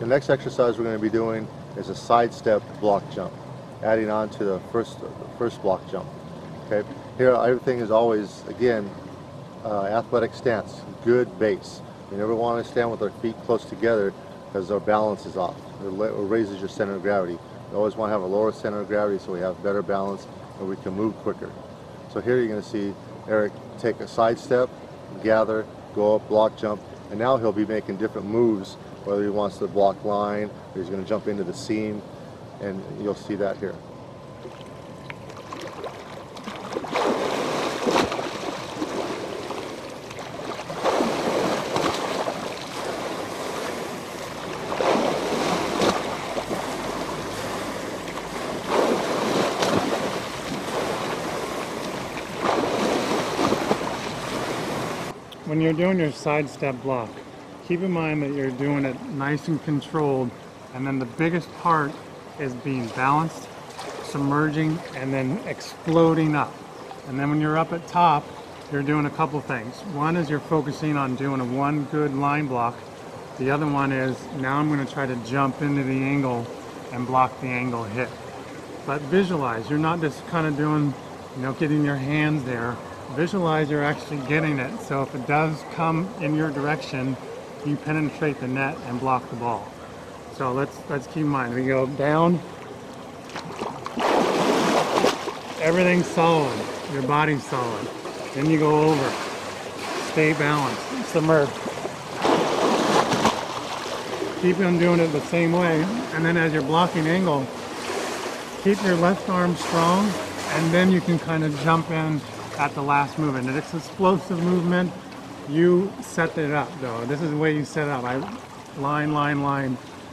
The next exercise we're going to be doing is a sidestep block jump, adding on to the first block jump. Okay, here everything is always, again, athletic stance, good base. We never want to stand with our feet close together because our balance is off. It raises your center of gravity. You always want to have a lower center of gravity so we have better balance and we can move quicker. So here you're going to see Eric take a sidestep, gather, go up, block jump, and now he'll be making different moves, whether he wants to block line or he's going to jump into the seam, and you'll see that here. When you're doing your sidestep block, keep in mind that you're doing it nice and controlled, and then the biggest part is being balanced, submerging, and then exploding up. And then when you're up at top, you're doing a couple things. One is you're focusing on doing one good line block. The other one is, now I'm going to try to jump into the angle and block the angle hit. But visualize, you're not just kind of doing, you know, getting your hands there. Visualize you're actually getting it, so if it does come in your direction, you penetrate the net and block the ball. So let's keep in mind, we go down, everything's solid, your body's solid, then you go over, stay balanced, submerge, keep on doing it the same way, and then as you're blocking angle, keep your left arm strong, and then you can kind of jump in at the last movement. And it's explosive movement. You set it up though. This is the way you set it up. I line,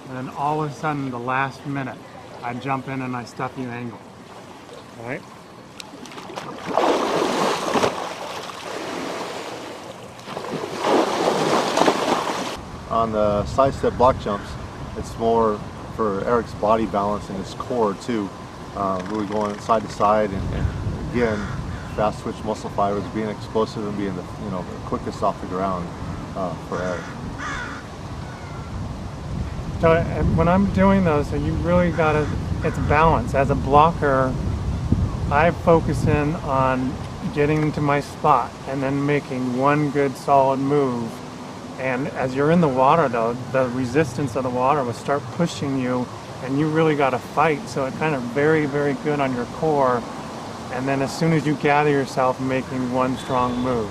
and then all of a sudden, the last minute, I jump in and I stuff you angle. All right? On the sidestep block jumps, it's more for Eric's body balance and his core too. We're going side to side, and again, fast switch muscle fibers, being explosive and being the, you know, the quickest off the ground for Eric. So when I'm doing those, so you really gotta, it's balance. As a blocker, I focus in on getting to my spot and then making one good solid move. And as you're in the water though, the resistance of the water will start pushing you, and you really gotta fight. So it kind of very, very good on your core. And then as soon as you gather yourself, making one strong move.